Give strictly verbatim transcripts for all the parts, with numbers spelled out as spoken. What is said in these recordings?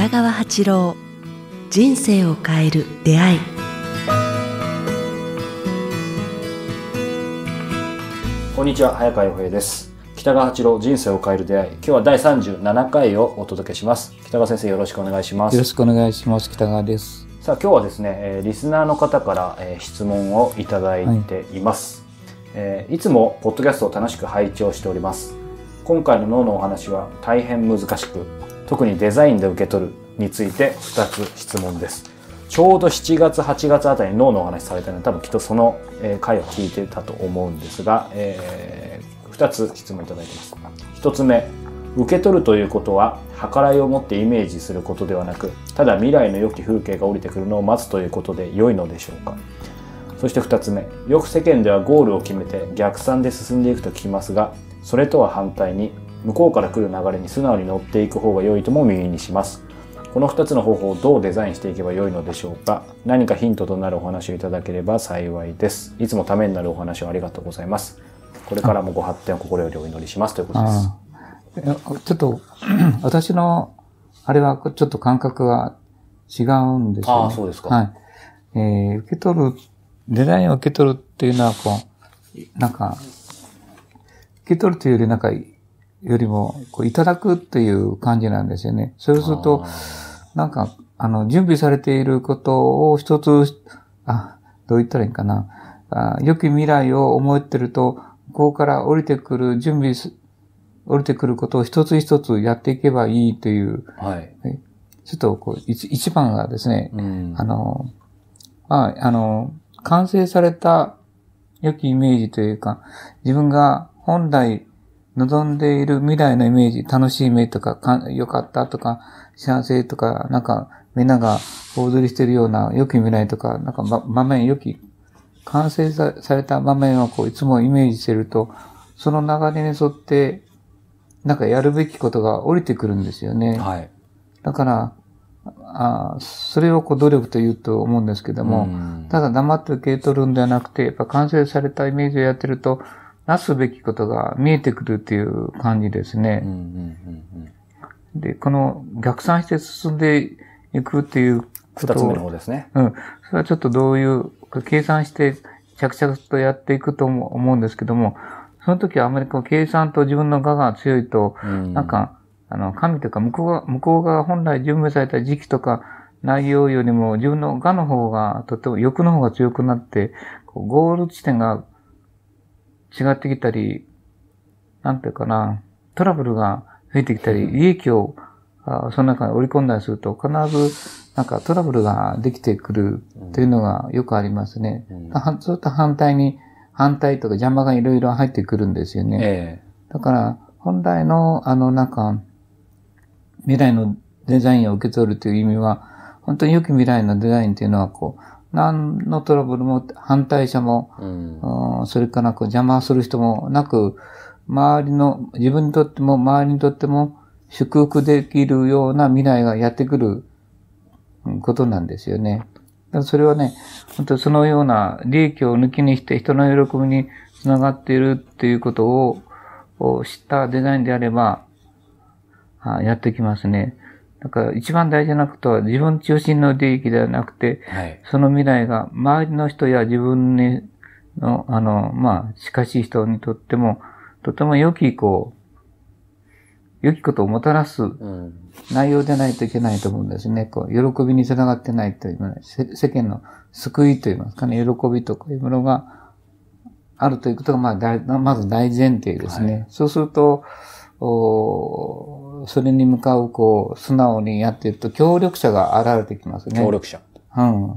北川八郎、人生を変える出会い。こんにちは、早川洋平です。北川八郎、人生を変える出会い、今日はだいさんじゅうななかいをお届けします。北川先生、よろしくお願いします。よろしくお願いします。北川です。さあ、今日はですね、リスナーの方から質問をいただいています。はい。いつもポッドキャストを楽しく拝聴しております。今回の脳のお話は大変難しく、特にデザインで受け取るについてふたつ質問です。ちょうどしちがつはちがつあたりに脳のお話されたので、多分きっとその回を聞いてたと思うんですが、えー、ふたつ質問いただいています。ひとつめ、受け取るということは計らいを持ってイメージすることではなく、ただ未来の良き風景が降りてくるのを待つということで良いのでしょうか。そしてふたつめ、よく世間ではゴールを決めて逆算で進んでいくと聞きますが、それとは反対に向こうから来る流れに素直に乗っていく方が良いとも耳にします。このふたつの方法をどうデザインしていけば良いのでしょうか。何かヒントとなるお話をいただければ幸いです。いつもためになるお話をありがとうございます。これからもご発展を心よりお祈りしますということです。ちょっと私のあれはちょっと感覚が違うんですよね。ああ、そうですか。はい。えー、受け取るデザインを受け取るっていうのは、こうなんか受け取るというよりなんかよりも、こう、いただくっていう感じなんですよね。そうすると、なんか、あの、準備されていることを一つ、あ、どう言ったらいいかな。あ、良き未来を思ってると、ここから降りてくる準備、降りてくることを一つ一つやっていけばいいという。はい。ちょっと、こう、一番がですね、うん、あの、まあ、あの、完成された良きイメージというか、自分が本来、望んでいる未来のイメージ、楽しいイメージとか、か良かったとか、幸せとか、なんか、みんなが大躍りしているような良き未来とか、なんか、ま、場面、良き、完成された場面をこう、いつもイメージしていると、その流れに沿って、なんかやるべきことが降りてくるんですよね。はい。だから、あ、それをこう、努力と言うと思うんですけども、ただ黙って受け取るんではなくて、やっぱ完成されたイメージをやってると、なすべきことが見えてくるっていう感じですね。うんうんうん。で、この逆算して進んでいくっていうことを、ふたつめの方ですね。うん。それはちょっとどういう、計算して着々とやっていくと思うんですけども、その時はあまりこう計算と自分の我が強いと、うんうん、なんか、あの、神というか向こうが、向こうが本来準備された時期とか内容よりも自分の我の方が、とても欲の方が強くなって、こうゴール地点が違ってきたり、なんていうかな、トラブルが増えてきたり、利益をあその中に織り込んだりすると、必ずなんかトラブルができてくるというのがよくありますね。うん、そういった反対に、反対とか邪魔がいろいろ入ってくるんですよね。えー、だから、本来のあのなんか、未来のデザインを受け取るという意味は、本当に良き未来のデザインというのはこう、何のトラブルも反対者も、うん、それからこう邪魔する人もなく、周りの、自分にとっても周りにとっても祝福できるような未来がやってくることなんですよね。それはね、本当そのような利益を抜きにして人の喜びにつながっているっていうことを、を知ったデザインであれば、あ、やってきますね。だから一番大事なことは自分中心の利益ではなくて、はい、その未来が周りの人や自分にの、あの、まあ、近しい人にとっても、とても良き、こう、良きことをもたらす内容でないといけないと思うんですね。こう、喜びにつながってないという、世間の救いといいますかね、喜びとかいうものがあるということが、まあ大、まず大前提ですね。はい、そうすると、おそれに向かう、こう、素直にやっていると、協力者が現れてきますね。協力者。うん。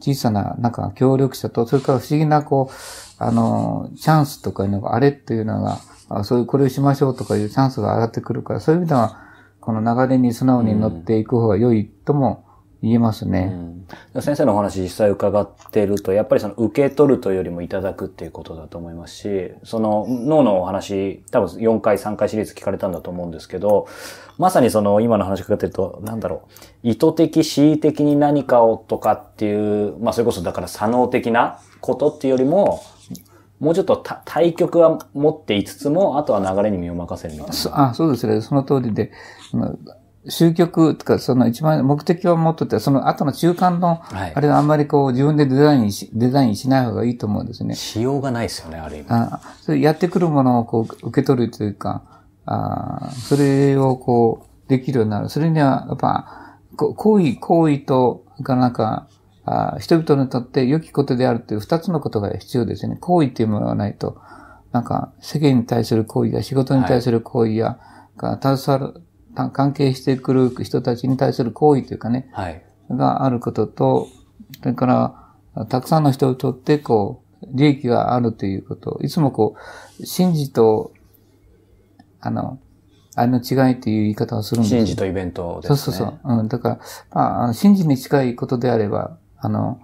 小さな、なんか、協力者と、それから不思議な、こう、あの、チャンスとかいうのが、あれっていうのが、そういう、これをしましょうとかいうチャンスが上がってくるから、そういう意味では、この流れに素直に乗っていく方が良いとも言えますね。うんうん、先生のお話実際伺っていると、やっぱりその、受け取るというよりもいただくっていうことだと思いますし、その、脳のお話、多分よんかい、さんかいシリーズ聞かれたんだと思うんですけど、まさにその、今の話伺ってると、なんだろう、意図的、恣意的に何かをとかっていう、まあそれこそだから、作能的なことっていうよりも、もうちょっと対極は持っていつつも、あとは流れに身を任せるみたいな。あ、そうですね。その通りで、終局とか、その一番目的を持ってて、その後の中間の、あれはあんまりこう自分でデザインし、デザインしない方がいいと思うんですね。しようがないですよね、ある意味。あそれやってくるものをこう受け取るというか、あそれをこうできるようになる。それには、やっぱ、行為、行為と、なんか、あ人々にとって良きことであるという二つのことが必要ですよね。行為というものがないと、なんか、世間に対する行為や仕事に対する行為や、はい、携わる、関係してくる人たちに対する行為というかね、はい、があることと、それから、たくさんの人にとって、こう、利益があるということ、いつもこう、信じと、あの、あれの違いという言い方をするんです。信じとイベントですね。そうそうそう。うん、だから、まあ、信じに近いことであれば、あの、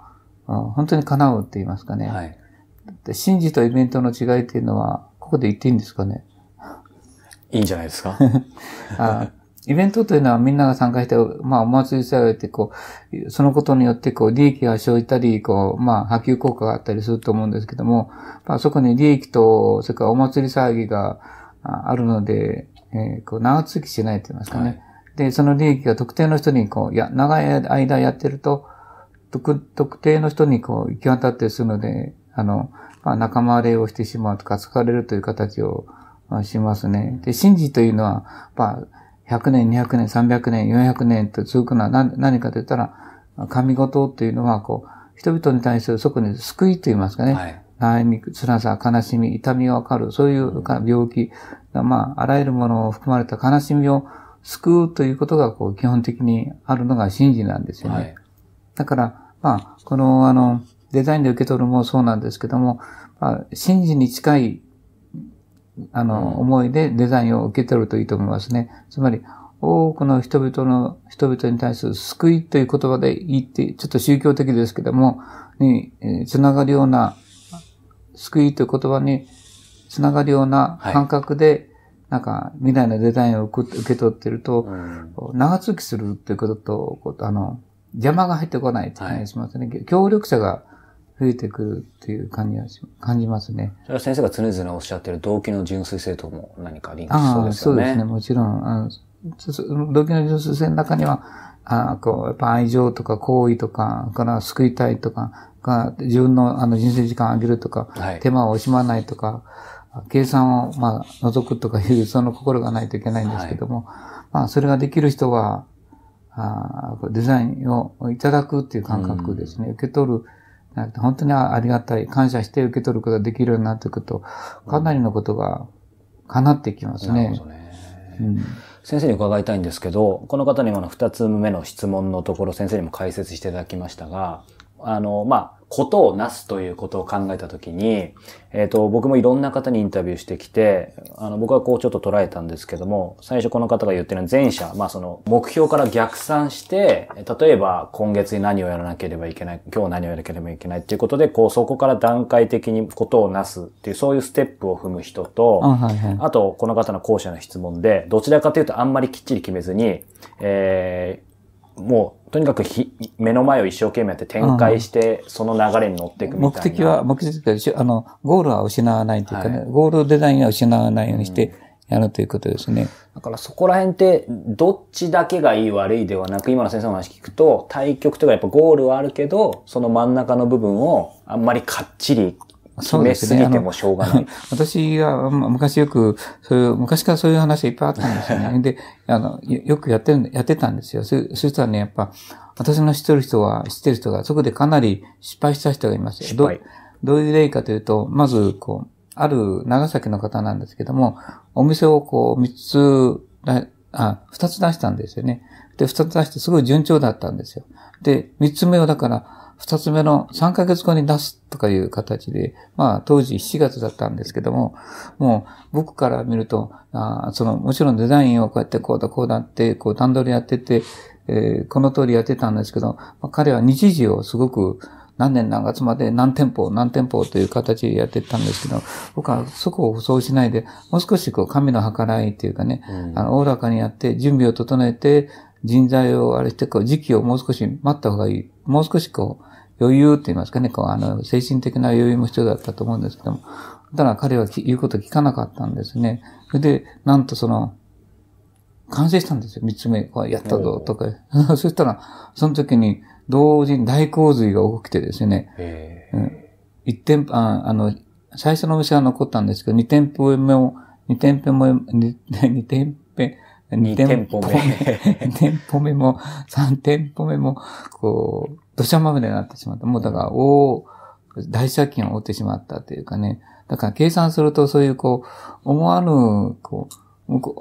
本当に叶うって言いますかね。はい。で、信じとイベントの違いっていうのは、ここで言っていいんですかね。いいんじゃないですか。あイベントというのはみんなが参加して、まあお祭りされて、こう、そのことによってこう利益が生じたり、こう、まあ波及効果があったりすると思うんですけども、まあそこに利益と、それからお祭り騒ぎがあるので、えー、こう長続きしないと言いますかね。はい、で、その利益が特定の人にこう、いや、長い間やってると、特、特定の人にこう行き渡ってするので、あの、まあ仲間割れをしてしまうとか、疲れるという形をしますね。で、神事というのは、まあ、ひゃくねん、にひゃくねん、さんびゃくねん、よんひゃくねんと続くのは何、何かと言ったら、神事というのは、こう、人々に対するそこに救いと言いますかね。はい、悩み、辛さ、悲しみ、痛みがわかる、そういう病気、うん、まあ、あらゆるものを含まれた悲しみを救うということが、こう、基本的にあるのが神事なんですよね。はい、だから、まあ、この、あの、デザインで受け取るもそうなんですけども、まあ、神事に近い、あの、思いでデザインを受け取るといいと思いますね。つまり、多くの人々の、人々に対する救いという言葉で言って、ちょっと宗教的ですけども、に、つながるような、救いという言葉につながるような感覚で、はい、なんか、未来のデザインを受け取っていると、うん、長続きするということと、あの、邪魔が入ってこないという感じがしますね。はい、協力者が、増えてくるっていう感じは感じますね。それは先生が常々おっしゃっている動機の純粋性とも何かリンクしそうですよね。そうですね。もちろん、あの動機の純粋性の中には、あこうやっぱ愛情とか行為とか、から救いたいとか、から自分のあの人生時間を上げるとか、はい、手間を惜しまないとか、計算をまあ除くとかいうその心がないといけないんですけども、はい、まあそれができる人はあ、デザインをいただくっていう感覚ですね。うん、受け取る。本当にありがたい、感謝して受け取ることができるようになっていくと、かなりのことが叶ってきますね。なるほどね。うん、先生に伺いたいんですけど、この方に今の二つ目の質問のところ、先生にも解説していただきましたが、あの、まあ、ことをなすということを考えたときに、えっと、僕もいろんな方にインタビューしてきて、あの、僕はこうちょっと捉えたんですけども、最初この方が言ってる前者、まあその、目標から逆算して、例えば今月に何をやらなければいけない、今日何をやらなければいけないっていうことで、こう、そこから段階的にことをなすっていう、そういうステップを踏む人と、あ、はいはい、あと、この方の後者の質問で、どちらかというとあんまりきっちり決めずに、えーもう、とにかくひ、目の前を一生懸命やって展開して、その流れに乗っていくみたいな。目的は、目的は、あの、ゴールは失わないというかね、はい、ゴールデザインは失わないようにしてやるということですね。だからそこら辺って、どっちだけがいい悪いではなく、今の先生の話聞くと、対局というかやっぱゴールはあるけど、その真ん中の部分をあんまりかっちり決めすぎてもしょうがない。ね、私は昔よく、そういう、昔からそういう話いっぱいあったんですよね。で、あの、よくやってる、やってたんですよ。そ、そしたらね、やっぱ、私の知ってる人は、知ってる人が、そこでかなり失敗した人がいますよ。失敗。ど、どういう例かというと、まず、こう、ある長崎の方なんですけども、お店をこう、みっつ、あ、ふたつ出したんですよね。で、ふたつ出して、すごい順調だったんですよ。で、みっつめをだから、二つ目のさんかげつごに出すとかいう形で、まあ当時しちがつだったんですけども、もう僕から見ると、あそのもちろんデザインをこうやってこうだこうだって、こう段取りやってて、えー、この通りやってたんですけど、まあ、彼は日時をすごく何年何月まで何店舗何店舗という形でやってたんですけど、僕はそこをそうしないで、もう少しこう神の計らいというかね、うん、あの、おおらかにやって準備を整えて、人材をあれしてこう時期をもう少し待った方がいい。もう少しこう、余裕って言いますかね、こう、あの、精神的な余裕も必要だったと思うんですけども、だから彼は言うこと聞かなかったんですね。それで、なんとその、完成したんですよ。三つ目、こうやったぞ、とか。そしたら、その時に、同時に大洪水が起きてですね、うん、一店舗、あ、あの、最初のお店は残ったんですけど、二店舗目も、二店舗目、二店舗、二店舗目、二店舗目も、三店舗目も、こう、土砂まみれになってしまった。もうだから、大、大借金を負ってしまったというかね。だから計算すると、そういうこう、思わぬ、こう、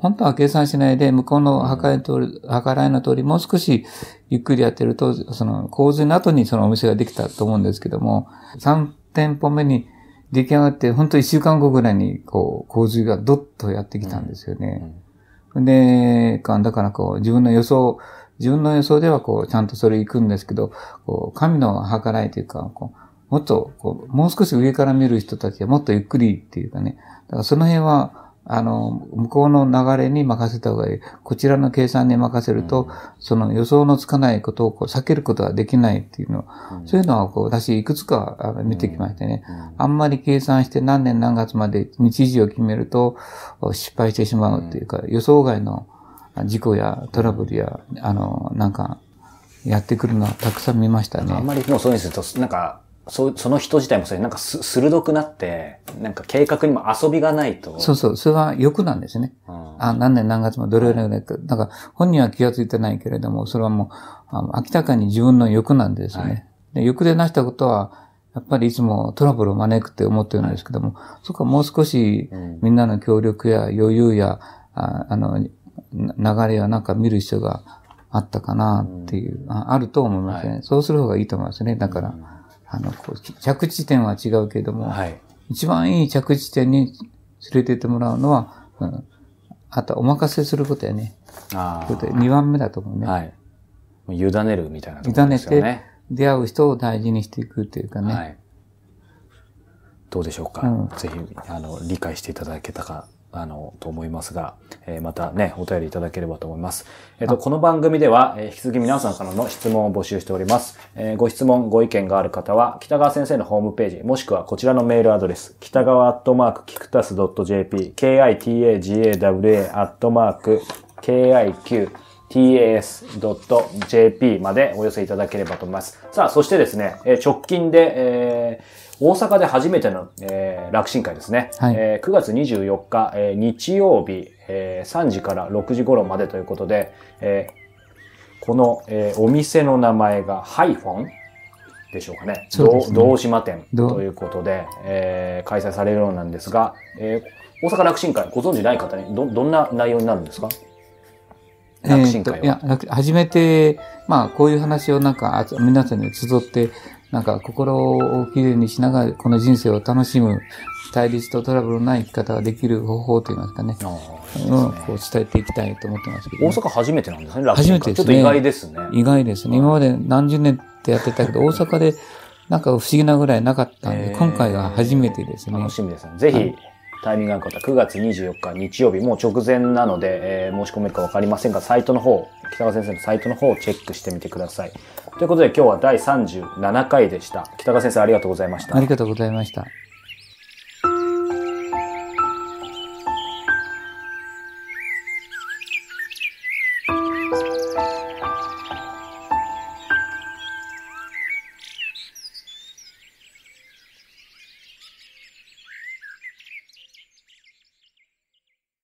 本当は計算しないで、向こうの計らいの通り、計らいの通り、もう少しゆっくりやってると、その洪水の後にそのお店ができたと思うんですけども、さん店舗目に出来上がって、本当いっしゅうかんごぐらいに、こう、洪水がどっとやってきたんですよね。うんうん、で、だからこう、自分の予想、自分の予想ではこう、ちゃんとそれ行くんですけど、こう神の計らいというか、こうもっとこう、もう少し上から見る人たちはもっとゆっくりっていうかね、だからその辺は、あの、向こうの流れに任せた方がいい。こちらの計算に任せると、うん、その予想のつかないことをこう避けることができないっていうの、うん、そういうのはこう私いくつかあの見てきましてね、うん、あんまり計算して何年何月まで日時を決めると失敗してしまうっていうか、うん、予想外の事故やトラブルや、あの、なんかやってくるのはたくさん見ましたね。あんまりもうそうですと、なんか、そ, その人自体もそれなんかす鋭くなって、なんか計画にも遊びがないと。そうそう、それは欲なんですね。うん、あ、何年何月もどれぐらいだか、だから本人は気がついてないけれども、それはもうあの明らかに自分の欲なんですね、はいで。欲で成したことは、やっぱりいつもトラブルを招くって思ってるんですけども、はい、そこはもう少しみんなの協力や余裕や、あ, あの、流れやなんか見る人があったかなっていう、うん、あ, あると思いますね、はい。そうする方がいいと思いますね、だから。うんあの、こう、着地点は違うけれども、はい、一番いい着地点に連れて行ってもらうのは、うん、あとはお任せすることやね。ああ。にばんめだと思うね。はい。もう委ねるみたいなところですよね。委ねて、出会う人を大事にしていくというかね。はい。どうでしょうか。うん、ぜひ、あの、理解していただけたか。あの、と思いますが、えー、またね、お便りいただければと思います。えっと、この番組では、えー、引き続き皆さんからの質問を募集しております。えー、ご質問、ご意見がある方は、北川先生のホームページ、もしくはこちらのメールアドレス、北川アットマーク、キクタス .jp、kitagawa アットマーク、キクタス ドットジェーピー までお寄せいただければと思います。さあ、そしてですね、えー、直近で、えー大阪で初めての、えー、楽神会ですね。はいえー、くがつにじゅうよっか、えー、日曜日、えー、さんじからろくじ頃までということで、えー、この、えー、お店の名前がハイフォンでしょうかね。そうですね。堂島店ということで、えー、開催されるようなんですが、えー、大阪楽神会ご存知ない方にど、どんな内容になるんですか？楽神会は。いや、初めて、まあ、こういう話をなんか、皆さんに集って、なんか心をきれいにしながらこの人生を楽しむ対立とトラブルのない生き方ができる方法といいますかね。うん、こう伝えていきたいと思ってますけど、ね。大阪初めてなんですね、楽神会。初めてですね。ちょっと意外ですね。意外ですね。今まで何十年ってやってたけど、大阪でなんか不思議なぐらいなかったんで、今回が初めてですね。楽しみですね。ぜひ、はい、タイミングがある方、くがつにじゅうよっか日曜日、もう直前なので、えー、申し込めるかわかりませんが、サイトの方、北川先生のサイトの方をチェックしてみてください。ということで今日はだいさんじゅうななかいでした。北川先生ありがとうございました。ありがとうございました。